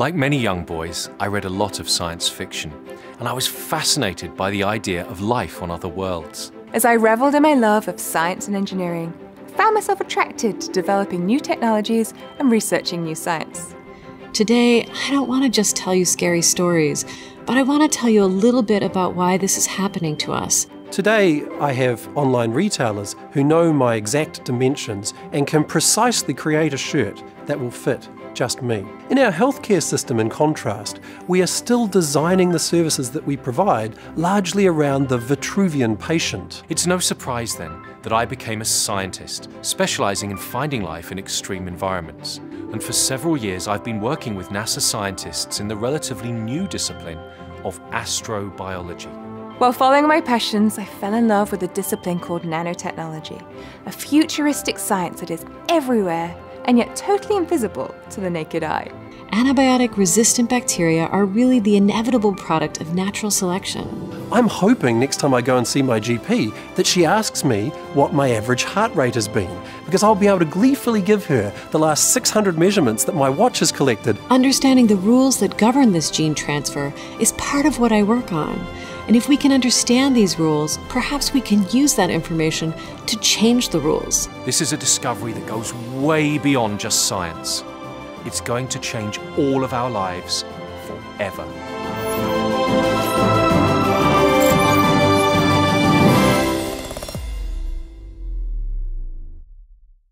Like many young boys, I read a lot of science fiction, and I was fascinated by the idea of life on other worlds. As I reveled in my love of science and engineering, I found myself attracted to developing new technologies and researching new science. Today, I don't want to just tell you scary stories, but I want to tell you a little bit about why this is happening to us. Today, I have online retailers who know my exact dimensions and can precisely create a shirt that will fit just me. In our healthcare system, in contrast, we are still designing the services that we provide largely around the Vitruvian patient. It's no surprise then that I became a scientist, specializing in finding life in extreme environments. And for several years, I've been working with NASA scientists in the relatively new discipline of astrobiology. While following my passions, I fell in love with a discipline called nanotechnology, a futuristic science that is everywhere and yet totally invisible to the naked eye. Antibiotic-resistant bacteria are really the inevitable product of natural selection. I'm hoping next time I go and see my GP that she asks me what my average heart rate has been, because I'll be able to gleefully give her the last 600 measurements that my watch has collected. Understanding the rules that govern this gene transfer is part of what I work on. And if we can understand these rules, perhaps we can use that information to change the rules. This is a discovery that goes way beyond just science. It's going to change all of our lives forever.